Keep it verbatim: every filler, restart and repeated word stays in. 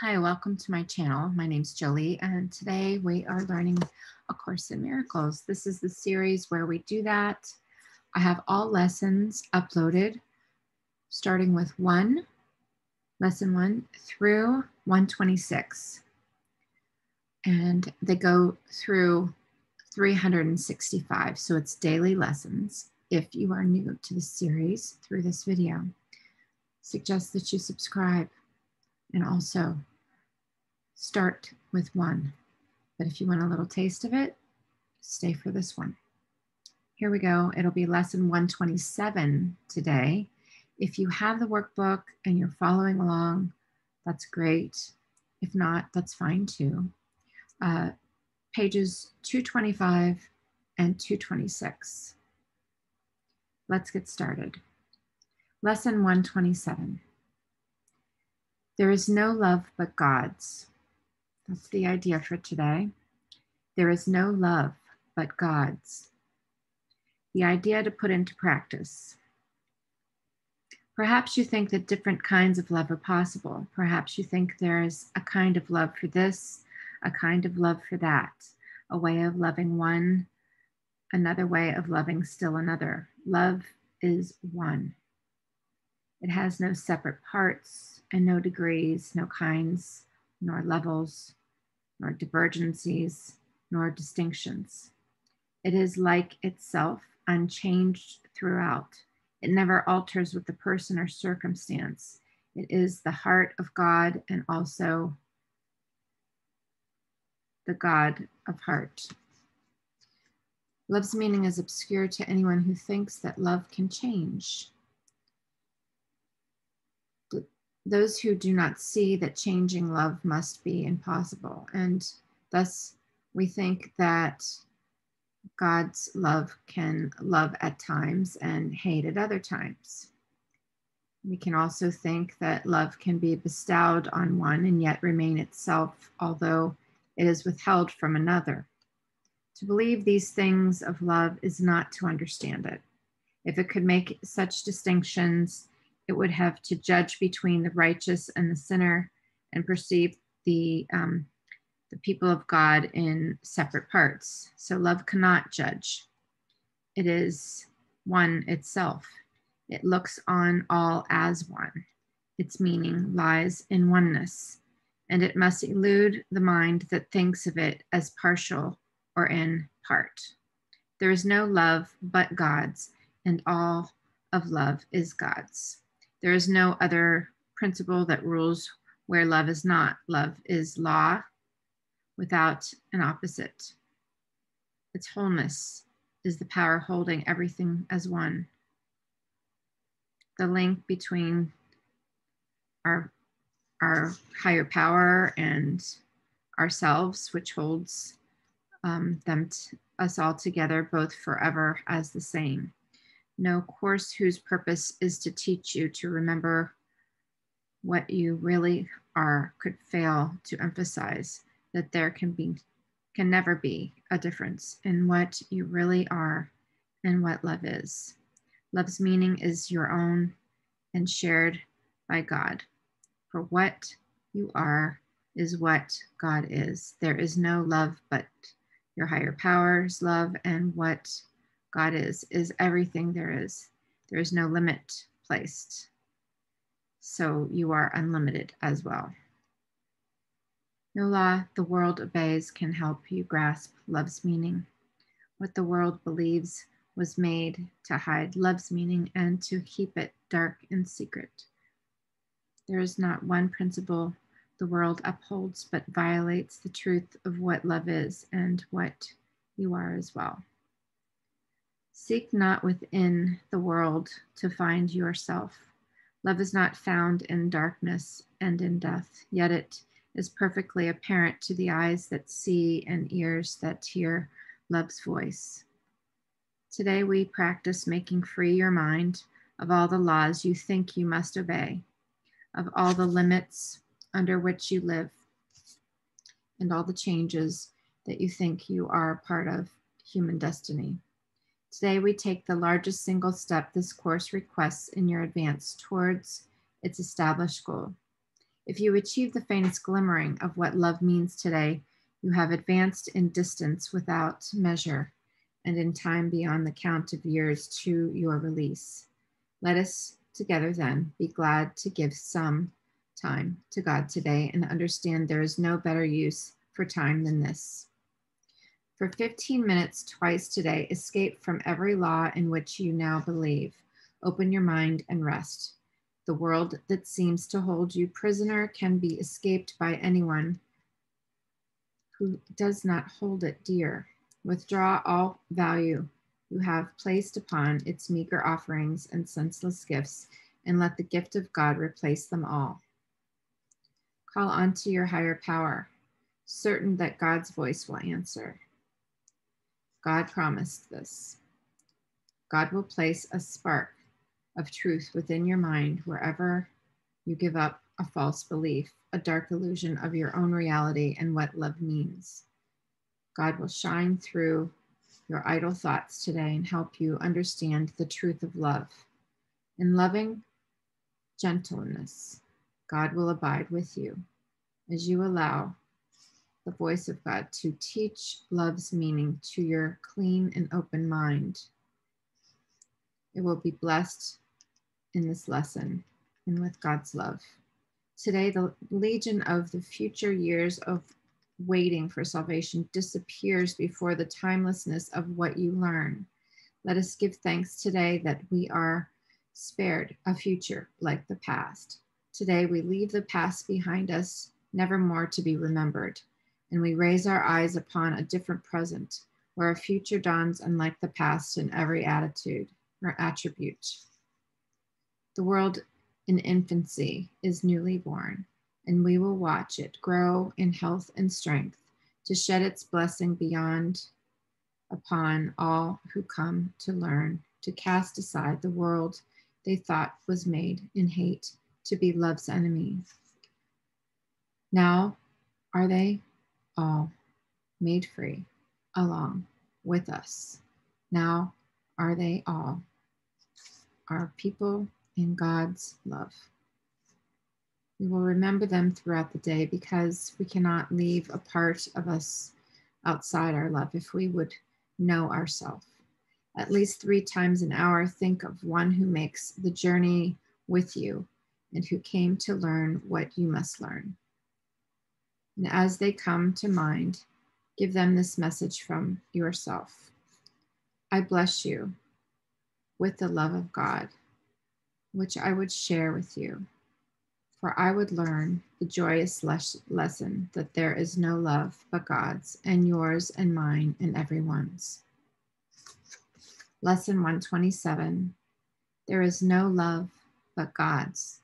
Hi, welcome to my channel. My name's Jolie, and today we are learning A Course in Miracles. This is the series where we do that. I have all lessons uploaded, starting with one, lesson one through one twenty-six. And they go through three hundred sixty-five, so it's daily lessons. If you are new to the series through this video, suggest that you subscribe. And also start with one. But if you want a little taste of it, stay for this one. Here we go. It'll be lesson one twenty-seven today. If you have the workbook and you're following along, that's great. If not, that's fine too. Uh, pages two twenty-five and two twenty-six. Let's get started. Lesson one twenty-seven. There is no love but God's. That's the idea for today. There is no love but God's. The idea to put into practice. Perhaps you think that different kinds of love are possible. Perhaps you think there is a kind of love for this, a kind of love for that, a way of loving one, another way of loving still another. Love is one. It has no separate parts, and no degrees, no kinds, nor levels, nor divergencies, nor distinctions. It is like itself, unchanged throughout. It never alters with the person or circumstance. It is the heart of God and also the God of heart. Love's meaning is obscure to anyone who thinks that love can change. Those who do not see that changing love must be impossible. And thus we think that God's love can love at times and hate at other times. We can also think that love can be bestowed on one and yet remain itself, although it is withheld from another. To believe these things of love is not to understand it. If it could make such distinctions, it would have to judge between the righteous and the sinner and perceive the, um, the people of God in separate parts. So love cannot judge. It is one itself. It looks on all as one. Its meaning lies in oneness, and it must elude the mind that thinks of it as partial or in part. There is no love but God's, and all of love is God's. There is no other principle that rules where love is not. Love is law without an opposite. Its wholeness is the power holding everything as one. The link between our, our higher power and ourselves, which holds um, them t- us all together, both forever as the same. No course whose purpose is to teach you to remember what you really are could fail to emphasize that there can be, can never be a difference in what you really are and what love is. Love's meaning is your own and shared by God. For what you are is what God is. There is no love but your higher power's love, and what God is, is everything there is. There is no limit placed. So you are unlimited as well. No law the world obeys can help you grasp love's meaning. What the world believes was made to hide love's meaning and to keep it dark and secret. There is not one principle the world upholds but violates the truth of what love is and what you are as well. Seek not within the world to find yourself. Love is not found in darkness and in death, yet it is perfectly apparent to the eyes that see and ears that hear love's voice. Today we practice making free your mind of all the laws you think you must obey, of all the limits under which you live, and all the changes that you think you are part of human destiny. Today, we take the largest single step this course requests in your advance towards its established goal. If you achieve the faintest glimmering of what love means today, you have advanced in distance without measure and in time beyond the count of years to your release. Let us together then be glad to give some time to God today and understand there is no better use for time than this. For fifteen minutes twice today, escape from every law in which you now believe. Open your mind and rest. The world that seems to hold you prisoner can be escaped by anyone who does not hold it dear. Withdraw all value you have placed upon its meager offerings and senseless gifts, and let the gift of God replace them all. Call on to your higher power, certain that God's voice will answer. God promised this. God will place a spark of truth within your mind wherever you give up a false belief, a dark illusion of your own reality and what love means. God will shine through your idle thoughts today and help you understand the truth of love. In loving gentleness, God will abide with you as you allow the voice of God to teach love's meaning to your clean and open mind. It will be blessed in this lesson and with God's love. Today, the legion of the future years of waiting for salvation disappears before the timelessness of what you learn. Let us give thanks today that we are spared a future like the past. Today, we leave the past behind us, never more to be remembered, and we raise our eyes upon a different present, where a future dawns unlike the past in every attitude or attribute. The world in infancy is newly born, and we will watch it grow in health and strength to shed its blessing beyond upon all who come to learn to cast aside the world they thought was made in hate to be love's enemy. Now are they all made free along with us. Now are they all our people in God's love. We will remember them throughout the day because we cannot leave a part of us outside our love if we would know ourselves. At least three times an hour, think of one who makes the journey with you and who came to learn what you must learn. And as they come to mind, give them this message from yourself. I bless you with the love of God, which I would share with you. For I would learn the joyous les- lesson that there is no love but God's, and yours and mine and everyone's. Lesson one twenty-seven, there is no love but God's.